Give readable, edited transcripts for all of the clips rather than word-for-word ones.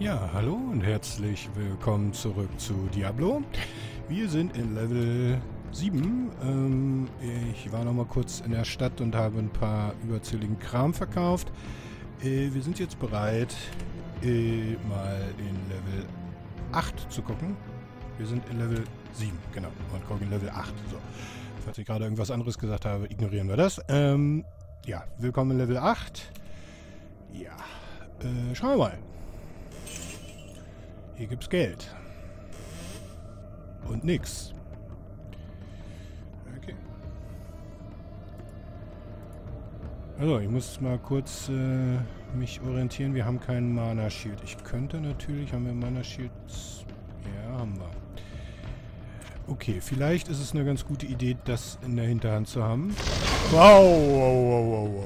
Ja, hallo und herzlich willkommen zurück zu Diablo. Wir sind in Level 7. Ich war noch mal kurz in der Stadt und habe ein paar überzähligen Kram verkauft. Wir sind jetzt bereit, mal in Level 8 zu gucken. Wir sind in Level 7, genau. Und gucken Level 8. So. Falls ich gerade irgendwas anderes gesagt habe, ignorieren wir das. Ja, willkommen in Level 8. Ja, schauen wir mal. Hier gibt's Geld. Und nix. Okay. Also, ich muss mal kurz mich orientieren. Wir haben keinen Mana-Shield. Ich könnte natürlich... Haben wir Mana-Shields? Ja, haben wir. Okay, vielleicht ist es eine ganz gute Idee, das in der Hinterhand zu haben. Wow, wow, wow, wow, wow.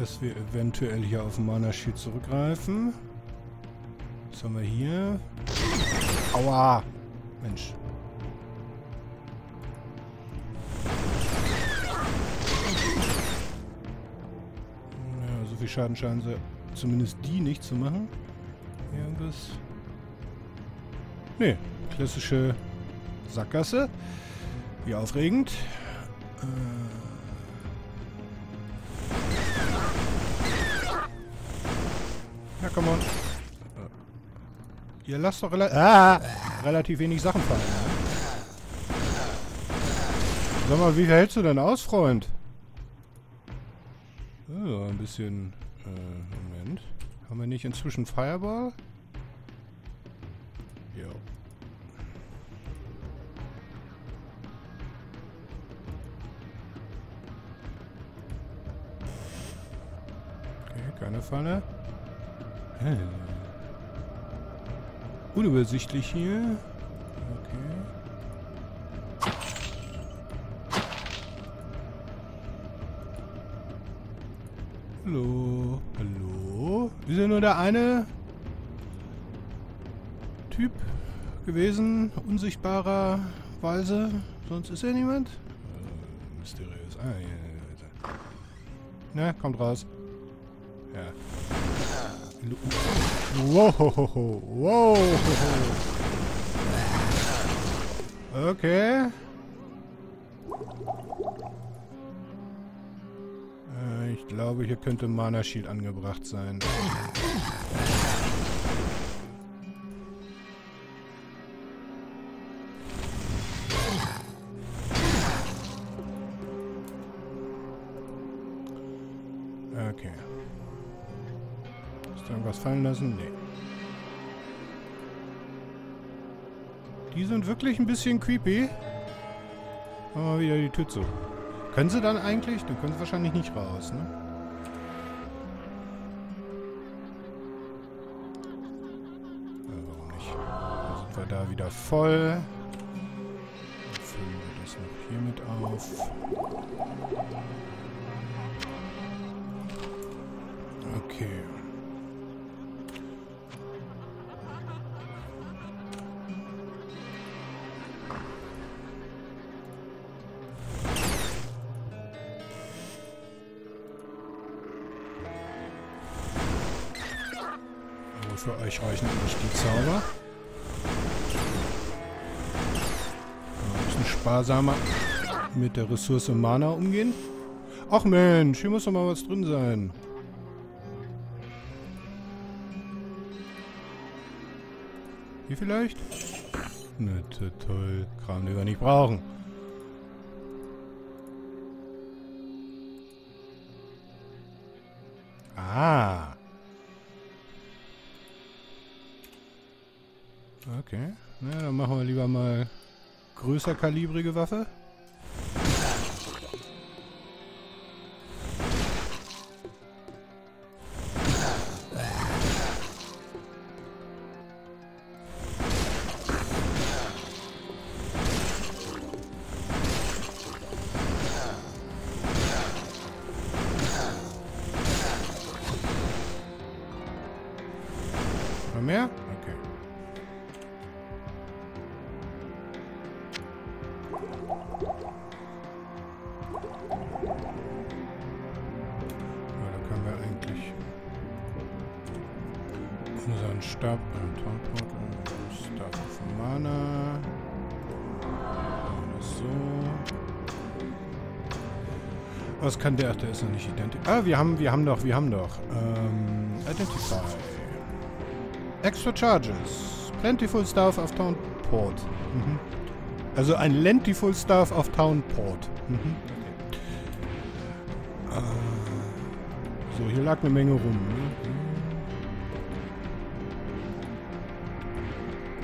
Dass wir eventuell hier auf den Mana-Shield zurückgreifen. Was haben wir hier? Aua! Mensch. Ja, so viel Schaden scheinen sie zumindest die nicht zu machen. Irgendwas. Nee, klassische Sackgasse. Wie aufregend. Ja, come on. Ihr lasst doch relativ wenig Sachen fallen. Sag mal, wie hältst du denn aus, Freund? So, ein bisschen... Moment. Haben wir nicht inzwischen Fireball? Jo. Okay, keine Falle. Unübersichtlich hier. Okay. Hallo. Hallo. Wir sind nur der eine Typ gewesen, unsichtbarerweise. Sonst ist ja niemand. Mysteriös. Ah, ja. Na, kommt raus. Ja. Wohohoho. Wohohoho. Okay. Ich glaube, hier könnte Mana Shield angebracht sein. Okay. Hast du irgendwas fallen lassen? Nee. Die sind wirklich ein bisschen creepy. Machen wir mal wieder die Tür zu. Können sie dann eigentlich? Dann können sie wahrscheinlich nicht raus, ne? Ja, warum nicht? Dann sind wir da wieder voll. Dann füllen wir das noch hier mit auf. Okay. Für euch reichen nicht die Zauber. Ein bisschen sparsamer mit der Ressource Mana umgehen. Ach Mensch, hier muss doch mal was drin sein. Hier vielleicht? Na toll, Kram, den wir nicht brauchen. Ah. Okay, na, dann machen wir lieber mal größer kalibrige Waffe. Noch mehr? Okay. eigentlich? Unseren Stab beim Torport und Stab auf Mana. So. Was kann der? Ach, der ist noch nicht identisch. Ah, wir haben doch. Identify. Extra Charges. Plentiful Staff auf Townport. Mhm. Also ein Lentiful Staff auf Townport. Mhm. Okay. So, hier lag eine Menge rum. Ne?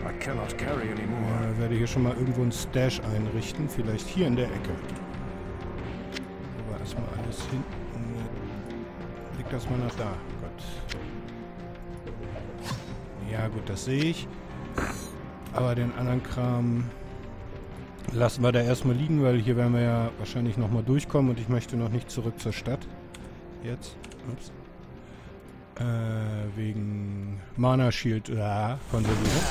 I cannot carry anymore. Ich werde hier schon mal irgendwo ein Stash einrichten. Vielleicht hier in der Ecke. Aber erstmal alles hinten. Leg das mal nach da. Gott. Ja gut, das sehe ich. Aber den anderen Kram lassen wir da erstmal liegen, weil hier werden wir ja wahrscheinlich nochmal durchkommen und ich möchte noch nicht zurück zur Stadt. Jetzt. Ups. Wegen Mana Shield. Ja, konservieren.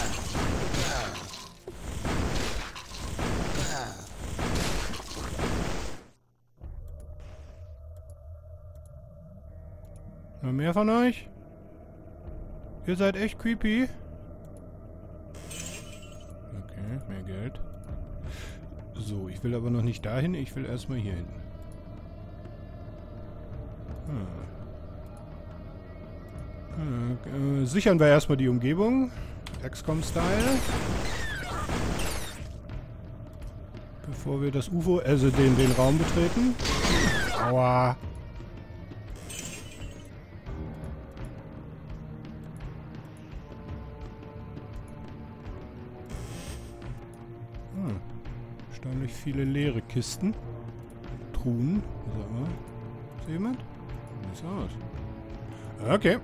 Noch mehr von euch? Ihr seid echt creepy. Okay, mehr Geld. So, ich will aber noch nicht dahin. Ich will erstmal hier hin. Sichern wir erstmal die Umgebung. XCOM-Style. Bevor wir das UFO, also den Raum betreten. Aua. Erstaunlich viele leere Kisten. Truhen. Ist da jemand? Sieht aus. Okay.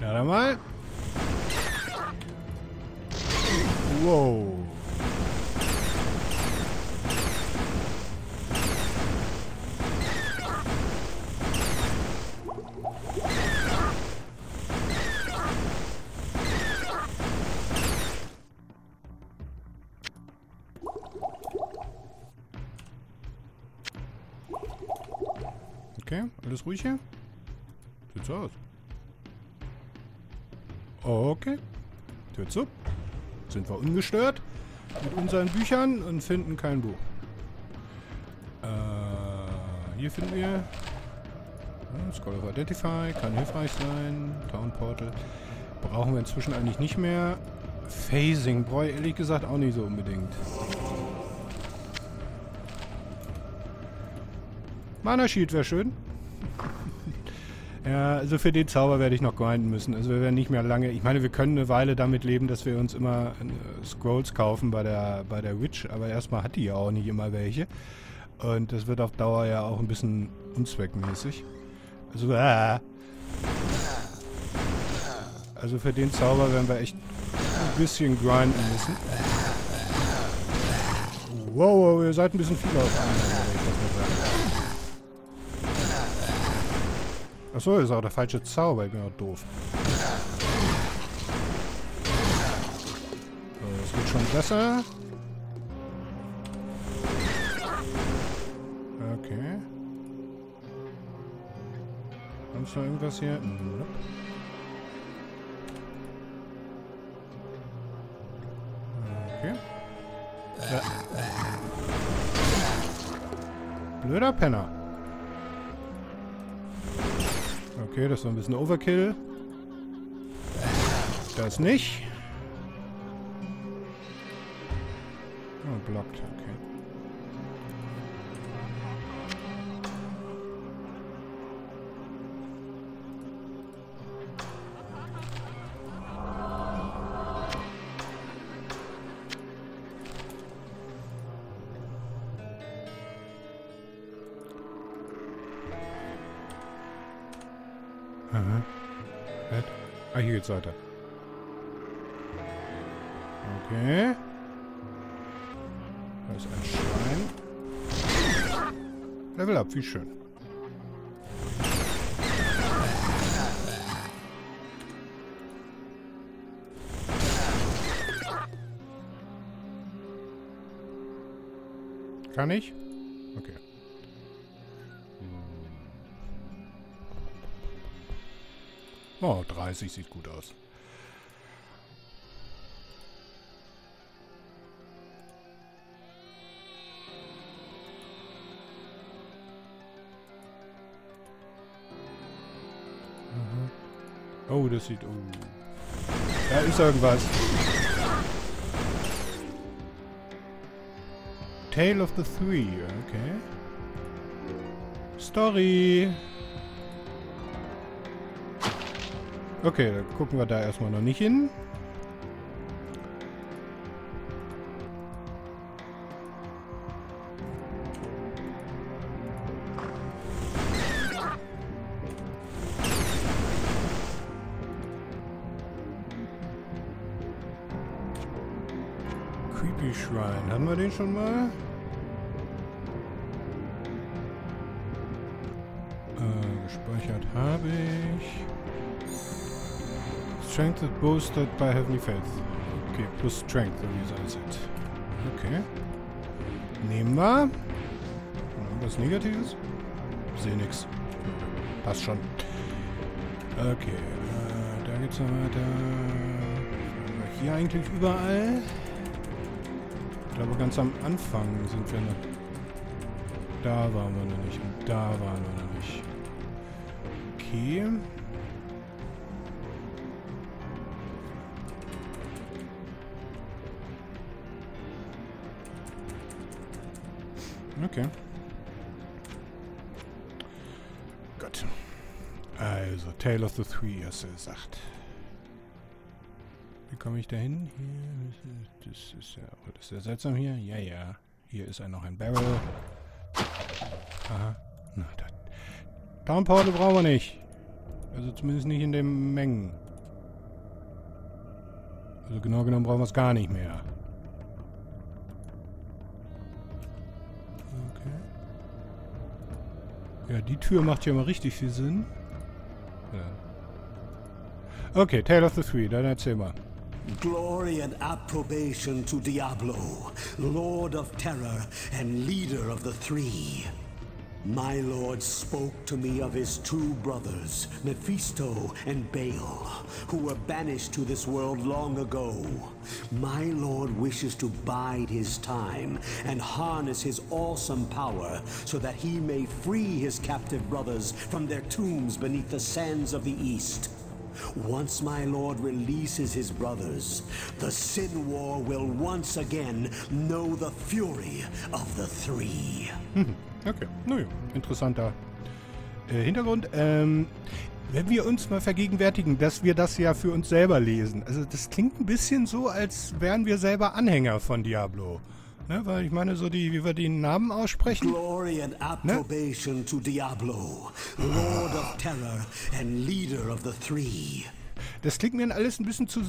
Na dann mal. Wow. Okay, alles ruhig hier? Sieht so aus. Okay. Tür zu. Sind wir ungestört mit unseren Büchern und finden kein Buch. Hier finden wir... Scroll of Identify, kann hilfreich sein. Town Portal. Brauchen wir inzwischen eigentlich nicht mehr. Phasing, brauche ich ehrlich gesagt auch nicht so unbedingt. Mana Shield wäre schön. Ja, also für den Zauber werde ich noch grinden müssen. Also wir werden nicht mehr lange... Ich meine, wir können eine Weile damit leben, dass wir uns immer Scrolls kaufen bei der Witch. Aber erstmal hat die ja auch nicht immer welche. Und das wird auf Dauer ja auch ein bisschen unzweckmäßig. Also, also für den Zauber werden wir echt ein bisschen grinden müssen. Wow, ihr seid ein bisschen viel auf einmal. Achso, ist auch der falsche Zauber, ich bin auch doof. So, das wird schon besser. Okay. Sonst noch irgendwas hier? Nope. Okay. Ja. Blöder Penner. Okay, das war ein bisschen Overkill. Das nicht. Oh, blockt, okay. Ah, hier geht's weiter. Okay. Da ist ein Schrein. Level up, wie schön. Kann ich? Okay. Oh, 30 sieht gut aus. Oh, das sieht... Oh. Da ist irgendwas. Tale of the Three, okay. Story. Okay, dann gucken wir da erstmal noch nicht hin. Shrine. Haben wir den schon mal? Gespeichert habe ich. Strength is boosted by Heavenly Faith. Okay, plus Strength, so wie sei es jetzt. Okay. Nehmen wir. Irgendwas Negatives? Sehe nix. Passt schon. Okay. Da geht's noch weiter. Hier eigentlich überall. Ich glaube, ganz am Anfang sind wir noch... Da waren wir noch nicht. Und da waren wir noch nicht. Okay. Okay. Gut. Also, Tale of the Three, hast du gesagt. Wie komme ich da hin? Hier, das ist ja seltsam hier. Ja, ja. Hier ist noch ein Barrel. Aha. Na, da. Town Portal brauchen wir nicht. Also zumindest nicht in den Mengen. Also genau genommen brauchen wir es gar nicht mehr. Okay. Ja, die Tür macht ja mal richtig viel Sinn. Ja. Okay, Tale of the Three, dann erzähl mal. Glory and approbation to Diablo, Lord of Terror and leader of the Three. My Lord spoke to me of his two brothers, Mephisto and Baal, who were banished to this world long ago. My Lord wishes to bide his time and harness his awesome power so that he may free his captive brothers from their tombs beneath the sands of the East. Once my Lord releases his brothers, the Sin War will once again know the fury of the Three. Okay, naja, interessanter Hintergrund. Wenn wir uns mal vergegenwärtigen, dass wir das ja für uns selber lesen. Also das klingt ein bisschen so, als wären wir selber Anhänger von Diablo. Ne, weil ich meine, so die, wie wir den Namen aussprechen. Glory and approbation to Diablo, Lord of Terror and Leader of the Three. Das klingt mir alles ein bisschen zu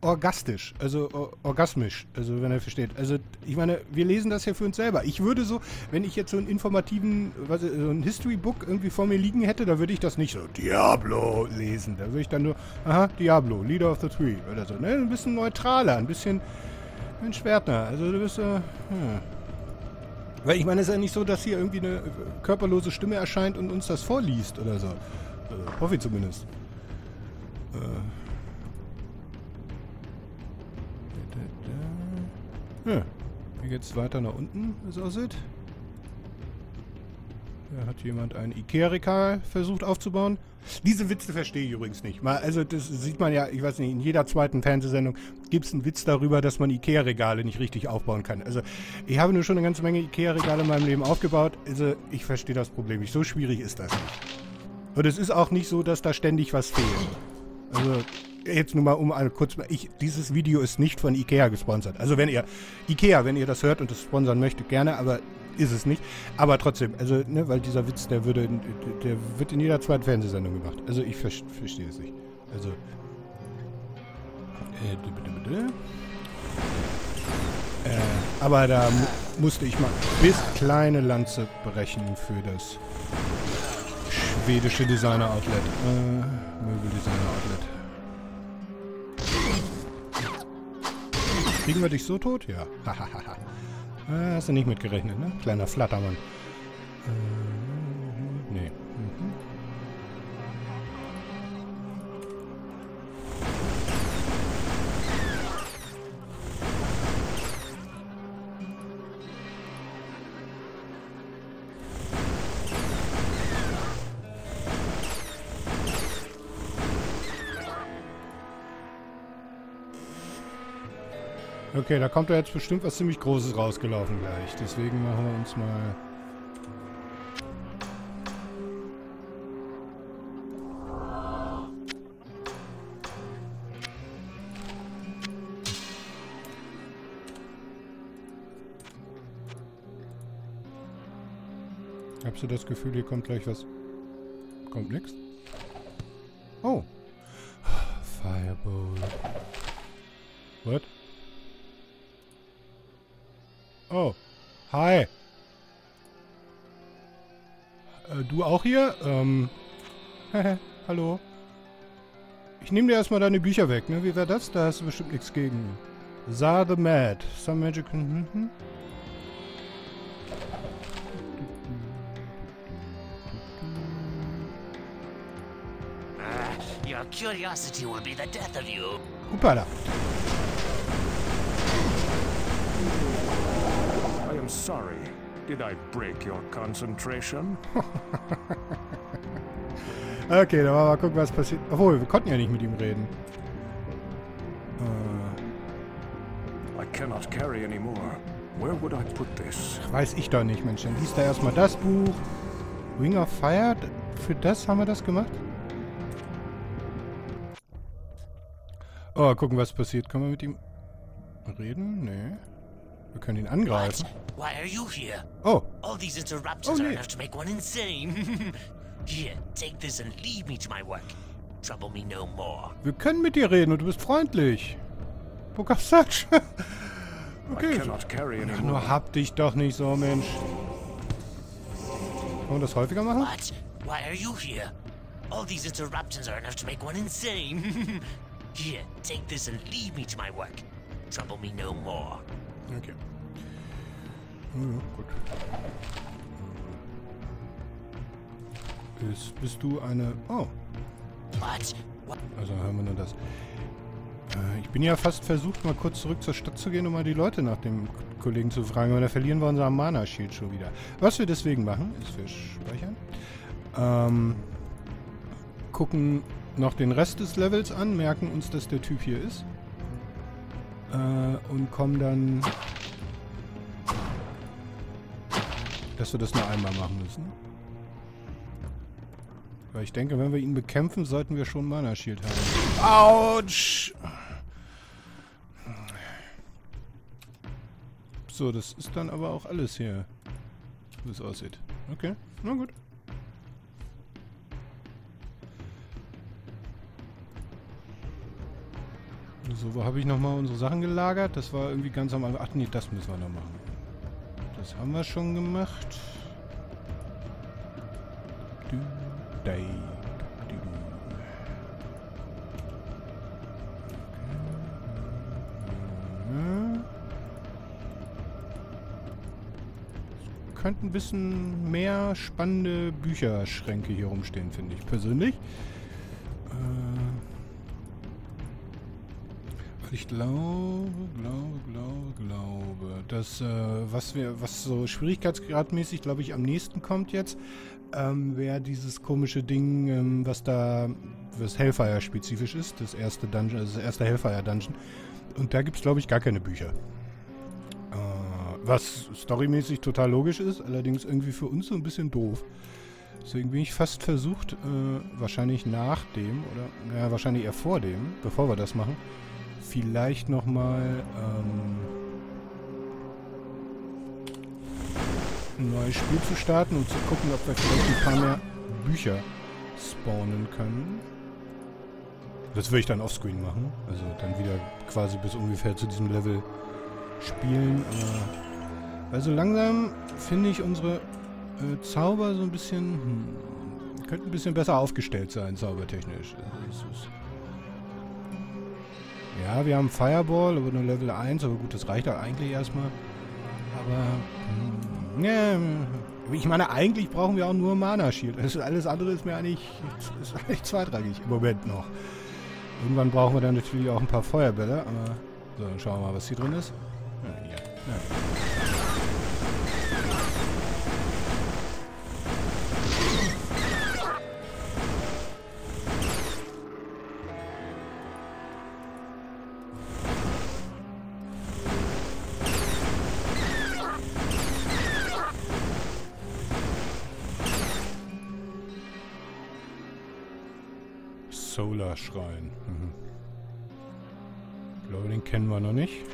orgastisch, also orgasmisch, also wenn er versteht. Also ich meine, wir lesen das ja für uns selber. Ich würde so, wenn ich jetzt so einen informativen, was, so ein History-Book irgendwie vor mir liegen hätte, da würde ich das nicht so Diablo lesen. Da würde ich dann nur, aha, Diablo, Leader of the Three oder so. Ne? Ein bisschen neutraler, ein bisschen... Ein Schwertner, also du bist ja... Weil ich meine, es ist ja nicht so, dass hier irgendwie eine körperlose Stimme erscheint und uns das vorliest oder so. Hoffe ich zumindest. Ja. Hier geht's weiter nach unten, wie es aussieht. Da hat jemand ein Ikea-Regal versucht aufzubauen. Diese Witze verstehe ich übrigens nicht. Also das sieht man ja, ich weiß nicht, in jeder zweiten Fernsehsendung gibt es einen Witz darüber, dass man Ikea-Regale nicht richtig aufbauen kann. Also ich habe nur schon eine ganze Menge Ikea-Regale in meinem Leben aufgebaut. Also ich verstehe das Problem nicht. So schwierig ist das nicht. Und es ist auch nicht so, dass da ständig was fehlt. Also jetzt nur mal dieses Video ist nicht von Ikea gesponsert. Also wenn ihr das hört und das sponsern möchtet, gerne, aber... Ist es nicht. Aber trotzdem, also, ne, weil dieser Witz, der wird in jeder zweiten Fernsehsendung gemacht. Also ich verstehe es nicht. Also. Aber da musste ich mal bis kleine Lanze brechen für das schwedische Designer-Outlet. Möbeldesigner-Outlet. Kriegen wir dich so tot? Ja. Hast du nicht mitgerechnet, ne? Kleiner Flattermann. Nee. Okay, da kommt ja jetzt bestimmt was ziemlich Großes rausgelaufen gleich. Deswegen machen wir uns mal... Hast du das Gefühl, hier kommt gleich was? Kommt nichts? Oh! Fireball. What? Oh. Hi. Du auch hier? Hallo. Ich nehme dir erstmal deine Bücher weg, ne? Wie wäre das? Da hast du bestimmt nichts gegen. Zhar the Mad. Some magic... Your curiosity will be the death of you. Upala. Sorry, did I break your concentration? Okay, dann mal gucken, was passiert. Obwohl, wir konnten ja nicht mit ihm reden. I cannot carry anymore. Where would I put this? Weiß ich doch nicht, Mensch. Dann liest da erstmal das Buch. Ring of Fire. Für das haben wir das gemacht. Oh, gucken, was passiert. Können wir mit ihm reden? Nee. Wir können ihn angreifen. Why are you here? Oh. All these interruptions are enough to make one insane. Here, take this and leave me to my work. Trouble me no more. Wir können mit dir reden und du bist freundlich. Book of Search. Okay. Ach, nur hab dich doch nicht so, Mensch. Wollen wir das häufiger machen? What? Why are you here? All these interruptions are enough to make one insane. Here, take this and leave me to my work. Trouble me no more. Okay. Ja, gut. Ist, bist du eine... Oh. Also hören wir nur das. Ich bin ja fast versucht, mal kurz zurück zur Stadt zu gehen, um mal die Leute nach dem Kollegen zu fragen. Aber da verlieren wir unser Mana-Shield schon wieder. Was wir deswegen machen, ist wir speichern. Gucken noch den Rest des Levels an, merken uns, dass der Typ hier ist. Und kommen dann... Dass wir das nur einmal machen müssen. Weil ich denke, wenn wir ihn bekämpfen, sollten wir schon Mana Shield haben. Autsch! So, das ist dann aber auch alles hier. Wie es aussieht. Okay, na gut. So, wo habe ich nochmal unsere Sachen gelagert? Das war irgendwie ganz am Anfang. Ach nee, das müssen wir noch machen. Das haben wir schon gemacht. Es könnten ein bisschen mehr spannende Bücherschränke hier rumstehen, finde ich persönlich. Ich glaube, dass was so schwierigkeitsgradmäßig, glaube ich, am nächsten kommt jetzt, wäre dieses komische Ding, was Hellfire spezifisch ist, das erste Dungeon, also das erste Hellfire Dungeon. Und da gibt's, glaube ich, gar keine Bücher. Was storymäßig total logisch ist, allerdings irgendwie für uns so ein bisschen doof. Deswegen bin ich fast versucht, wahrscheinlich nach dem oder ja, wahrscheinlich eher vor dem, bevor wir das machen. Vielleicht nochmal ein neues Spiel zu starten und zu gucken, ob wir vielleicht ein paar mehr Bücher spawnen können. Das würde ich dann offscreen machen. Also dann wieder quasi bis ungefähr zu diesem Level spielen. Weil so langsam finde ich unsere Zauber so ein bisschen... könnten ein bisschen besser aufgestellt sein, zaubertechnisch. Also, das ist ja, wir haben Fireball, aber nur Level 1, aber gut, das reicht auch eigentlich erstmal. Aber ich meine, eigentlich brauchen wir auch nur Mana Shield. Alles andere ist mir eigentlich, zweitrangig im Moment noch. Irgendwann brauchen wir dann natürlich auch ein paar Feuerbälle. Aber so, dann schauen wir mal, was hier drin ist. Ja, ja, ja. Schrein. Ich glaube, den kennen wir noch nicht.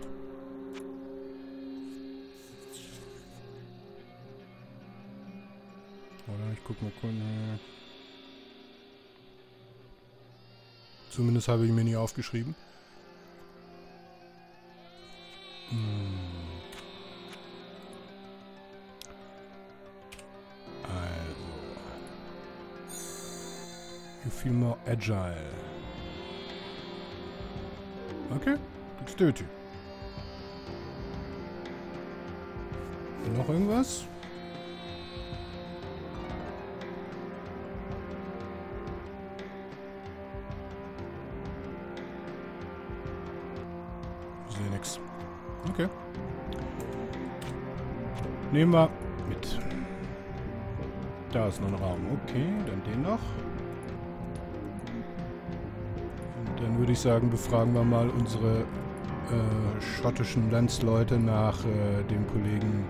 Oder ich guck mal kurz. Zumindest habe ich mir nie aufgeschrieben. Also. You feel more agile. Okay, gibt's Döti. Noch irgendwas? Ich sehe nichts. Okay. Nehmen wir mit. Da ist noch ein Raum. Okay, dann den noch. Dann würde ich sagen, befragen wir mal unsere schottischen Landsleute nach dem Kollegen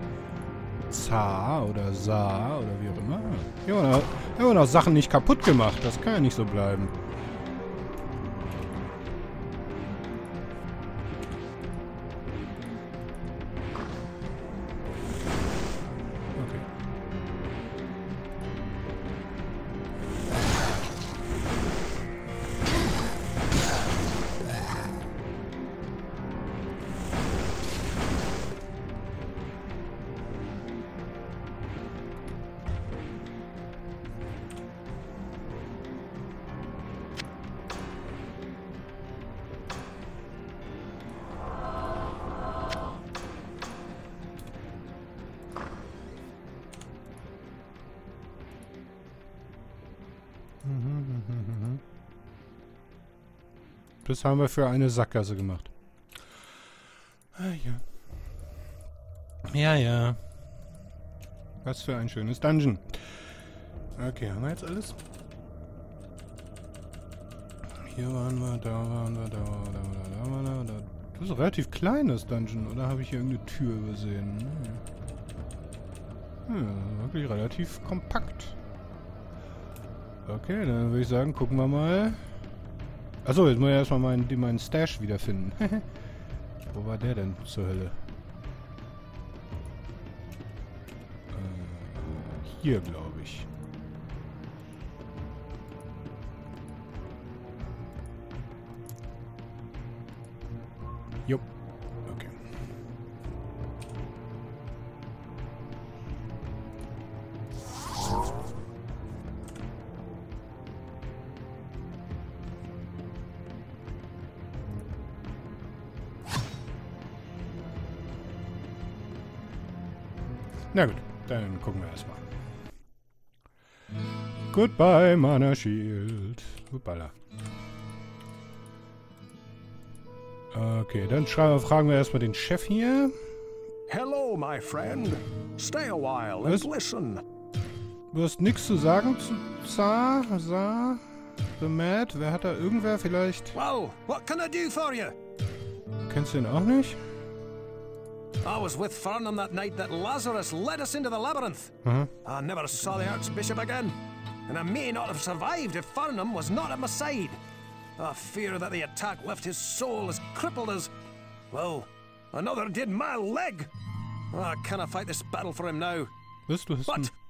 Zhar oder Zhar oder wie auch immer. Hier haben wir noch Sachen nicht kaputt gemacht. Das kann ja nicht so bleiben. Das haben wir für eine Sackgasse gemacht. Ah, ja. Ja, ja. Was für ein schönes Dungeon. Okay, haben wir jetzt alles? Hier waren wir, da waren wir, da waren wir, da waren wir, da. Das ist ein relativ kleines Dungeon, oder habe ich hier irgendeine Tür übersehen? Hm, wirklich relativ kompakt. Okay, dann würde ich sagen, gucken wir mal. Achso, jetzt muss ich erstmal meinen Stash wiederfinden. Wo war der denn zur Hölle? Hier, glaube ich. Jo. Okay. Na gut, dann gucken wir erstmal. Goodbye, Mana Shield. Hoppala. Okay, dann fragen wir erstmal den Chef hier. Hello, my friend. Stay a while and listen. Du hast nichts zu sagen zu Zhar the Mad? Wer hat da irgendwer vielleicht? Wow, what can I do for you? Kennst du ihn auch nicht? I was with Farnham that night that Lazarus led us into the labyrinth. I never saw the Archbishop again, and I may not have survived if Farnham was not at my side. I fear that the attack left his soul as crippled as, well, another did my leg. I cannot fight this battle for him now. But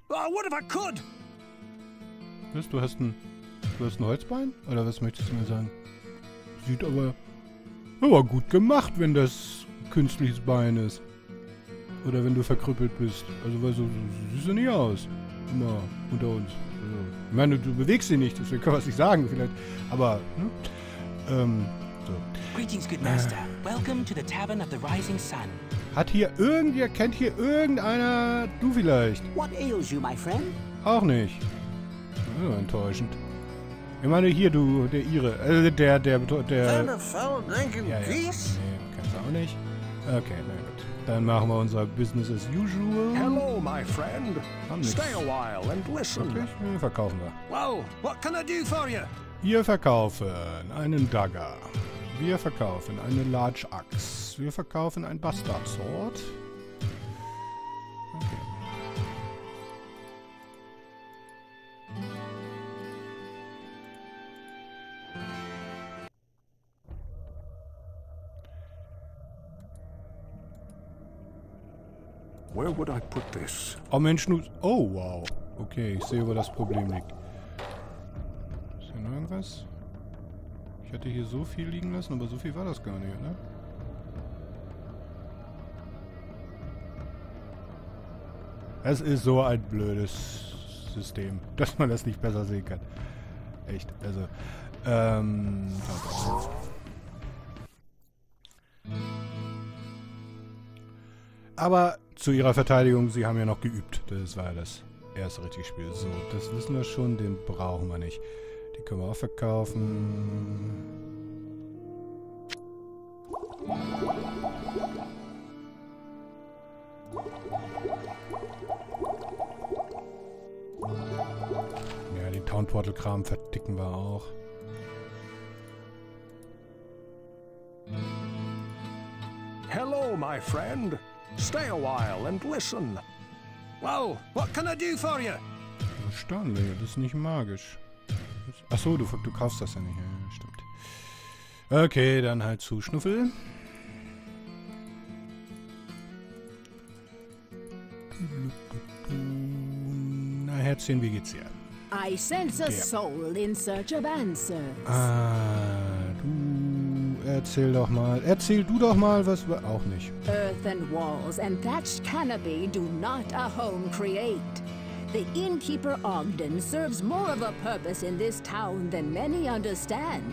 what if I could? Du hast ein Holzbein? Oder was möchtest du mir sagen? Sieht aber gut gemacht, wenn das künstliches Bein ist. Oder wenn du verkrüppelt bist. Also, weil so siehst du nicht aus. Immer unter uns. Also, ich meine, du bewegst sie nicht, deswegen kann man es nicht sagen, vielleicht. Aber, ne? So. Greetings, good master. Welcome to the tavern of the rising sun. Hat hier irgendwer, kennt hier irgendeiner, du vielleicht? What ails you, my friend? Auch nicht. So enttäuschend. Ich meine hier, du, der Ire. Der... Ja, das kannst du auch nicht. Okay, na gut. Dann machen wir unser Business as usual. Hello, my friend. Stay a while and listen. Okay, verkaufen wir. Wow, what can I do for you? Wir verkaufen einen Dagger. Wir verkaufen eine Large Axe. Wir verkaufen ein Bastard Sword. Okay. Where would I put this? Oh Mensch, oh wow. Okay, ich sehe, wo das Problem liegt. Ist hier noch irgendwas? Ich hatte hier so viel liegen lassen, aber so viel war das gar nicht, oder? Es ist so ein blödes System, dass man das nicht besser sehen kann. Echt, also. Aber zu ihrer Verteidigung, sie haben ja noch geübt. Das war ja das erste richtige Spiel. So, das wissen wir schon, den brauchen wir nicht. Die können wir auch verkaufen. Ja, den Town Portal Kram verdicken wir auch. Hello, my friend. Stay a while and listen. Wow, what can I do for you? Erstaunlich, das ist nicht magisch. Achso, du kaufst das ja nicht. Ja, stimmt. Okay, dann halt zu Schnuffel. Na Herzchen, wie geht's dir? I sense a soul in search of answers. Erzähl du doch mal, was wir auch nicht. Earth and walls and thatched canopy do not a home create. The innkeeper Ogden serves more of a purpose in this town than many understand.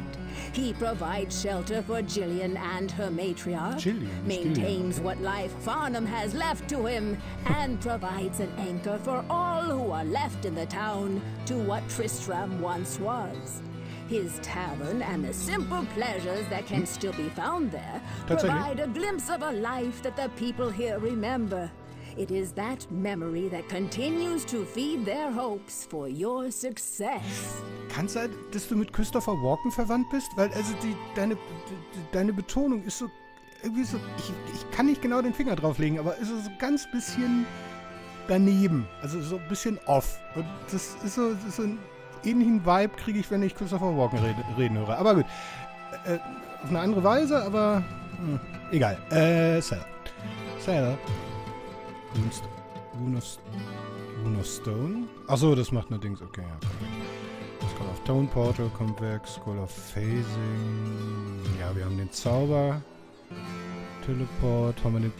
He provides shelter for Jillian and her matriarch, maintains what life Farnham has left to him, and provides an anchor for all who are left in the town to what Tristram once was. His tavern and the simple pleasures that can still be found there provide a glimpse of a life that the people here remember. It is that memory that continues to feed their hopes for your success. Kann sein, dass du mit Christopher Walken verwandt bist? Weil also deine Betonung ist so irgendwie so, ich kann nicht genau den Finger drauflegen, aber es ist so ganz bisschen daneben, also so ein bisschen off. Und das ist so, ein ähnlichen Vibe kriege ich, wenn ich Christopher Walken reden höre. Aber gut. Auf eine andere Weise, aber... egal. Sailor. Rune of Stone. Achso, das macht nur Dings. Okay, ja, kommt weg. Skull of Stone Portal kommt weg. Skull of Phasing. Ja, wir haben den Zauber. Teleport. Haben wir den...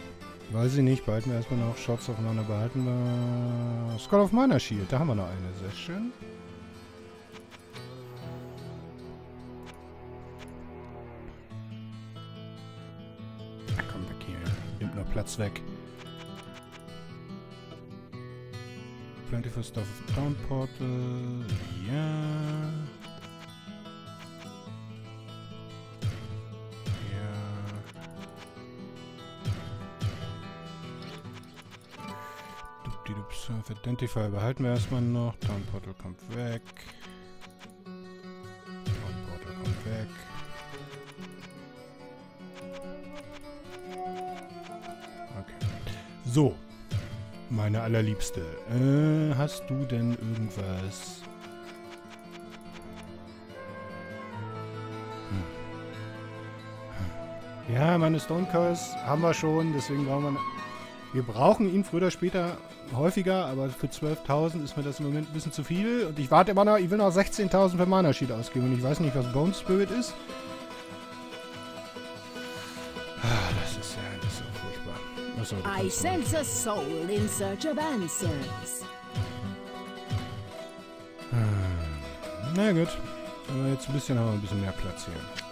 Weiß ich nicht, behalten wir erstmal noch. Shots aufeinander behalten wir... Skull of Mana Shield. Da haben wir noch eine. Sehr schön. Platz weg. Plentiful Stuff of Town Portal. Ja. Identify behalten wir erstmal noch. Town Portal kommt weg. So, meine allerliebste, hast du denn irgendwas? Ja, meine Stone Curse haben wir schon, deswegen brauchen wir... Wir brauchen ihn früher oder später häufiger, aber für 12.000 ist mir das im Moment ein bisschen zu viel. Und ich warte immer noch, ich will noch 16.000 für Mana Sheet ausgeben und ich weiß nicht, was Bone Spirit ist. I sense a soul in search of answers. Na gut. Jetzt ein bisschen haben wir ein bisschen mehr Platz hier.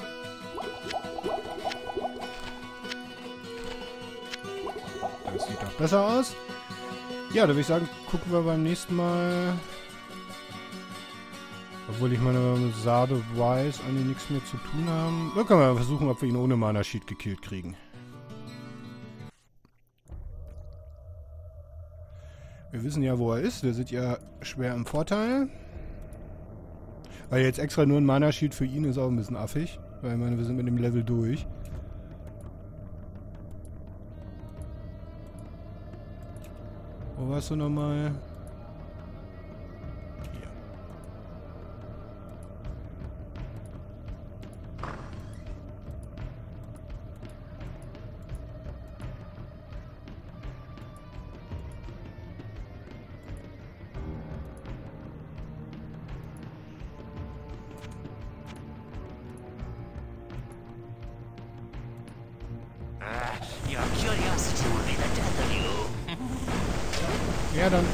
besser aus. Ja, da würde ich sagen, gucken wir beim nächsten Mal. Obwohl ich meine, mit Zhar the Mad eigentlich nichts mehr zu tun haben. Dann können wir versuchen, ob wir ihn ohne Mana Sheet gekillt kriegen. Wir wissen ja, wo er ist. Wir sind ja schwer im Vorteil. Weil jetzt extra nur ein Mana Sheet für ihn ist auch ein bisschen affig. Weil ich meine, wir sind mit dem Level durch. Wo warst du nochmal? Ja, dann.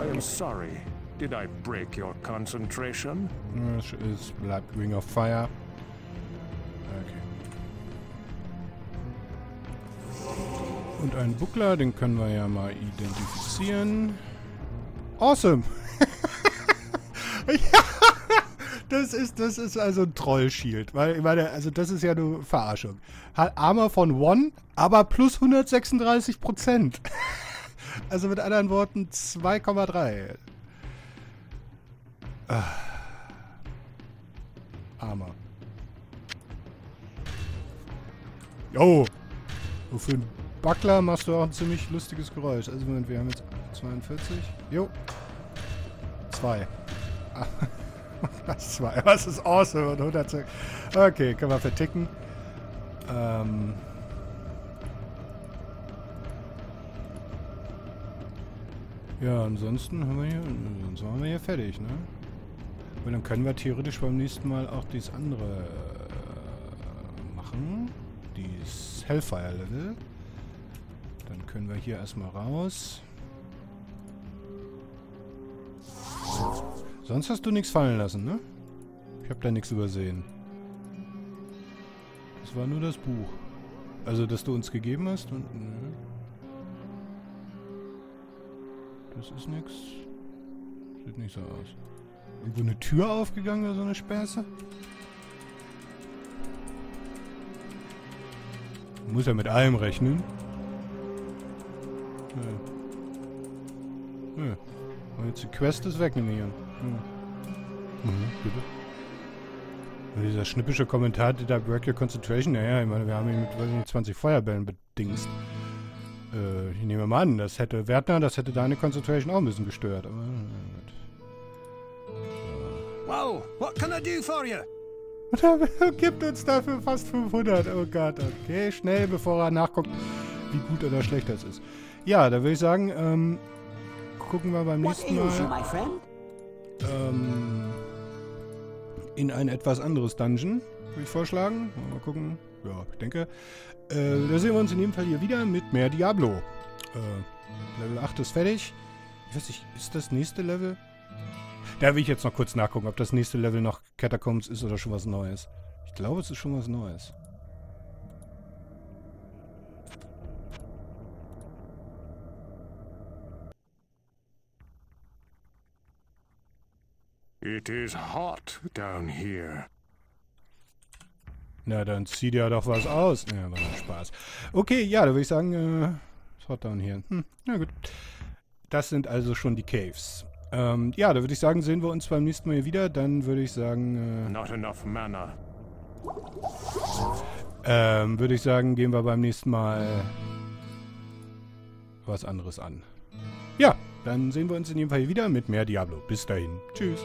I am sorry. Did I break your concentration? Es bleibt Ring of Fire. Okay. Und einen Buckler, den können wir ja mal identifizieren. Awesome! Ja! Das ist also ein Troll-Shield, weil ich meine, also das ist ja eine Verarschung. Hat Armor von 1, aber plus 136%. Also mit anderen Worten 2,3. Armor. Jo! So für einen Buckler machst du auch ein ziemlich lustiges Geräusch. Also Moment, wir haben jetzt 42. Jo. 2. Das 2, das ist awesome. Und 100. Okay, können wir verticken. Ja, ansonsten haben wir hier, sonst waren wir hier fertig, ne? Und dann können wir theoretisch beim nächsten Mal auch dieses andere machen. Dieses Hellfire-Level. Dann können wir hier erstmal raus. Sonst hast du nichts fallen lassen, ne? Ich habe da nichts übersehen. Das war nur das Buch. Also, das du uns gegeben hast und... Nö. Das ist nichts. Sieht nicht so aus. Irgendwo eine Tür aufgegangen oder so eine Späße? Muss ja mit allem rechnen. Nö. Nö. Und jetzt die Quest ist weg, nehme ich an. Bitte. Und dieser schnippische Kommentar, did I break your concentration? Naja, ich meine, wir haben ihn mit, weiß nicht, 20 Feuerbällen bedingst. Ich nehme mal an, das hätte Wertner, das hätte deine Concentration auch ein bisschen gestört. Aber, wow, what can I do for you? Gibt uns dafür fast 500. Oh Gott, okay, schnell, bevor er nachguckt, wie gut oder schlecht das ist. Ja, da würde ich sagen, gucken wir beim nächsten Mal. In ein etwas anderes Dungeon, würde ich vorschlagen. Mal gucken. Ja, ich denke. Da sehen wir uns in jedem Fall hier wieder mit mehr Diablo. Level 8 ist fertig. Ich weiß nicht, ist das nächste Level? Da will ich jetzt noch kurz nachgucken, ob das nächste Level noch Catacombs ist oder schon was Neues. Ich glaube, es ist schon was Neues. It is hot down here. Na, dann zieht ja doch was aus. Ja, war doch Spaß. Okay, ja, da würde ich sagen, it's hot down here. Na gut. Das sind also schon die Caves. Ja, da würde ich sagen, sehen wir uns beim nächsten Mal wieder. Dann würde ich sagen, not enough mana. Würde ich sagen, gehen wir beim nächsten Mal was anderes an. Ja. Dann sehen wir uns in jedem Fall wieder mit mehr Diablo. Bis dahin. Tschüss.